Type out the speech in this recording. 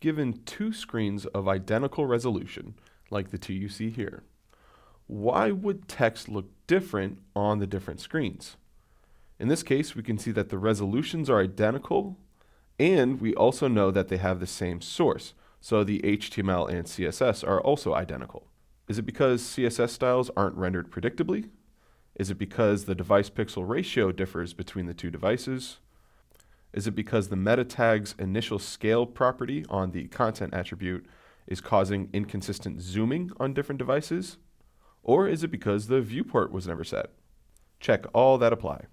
given two screens of identical resolution, like the two you see here, why would text look different on the different screens? In this case, we can see that the resolutions are identical, and we also know that they have the same source, so the HTML and CSS are also identical. Is it because CSS styles aren't rendered predictably? Is it because the device pixel ratio differs between the two devices? Is it because the meta tag's initial scale property on the content attribute is causing inconsistent zooming on different devices? Or is it because the viewport was never set? Check all that apply.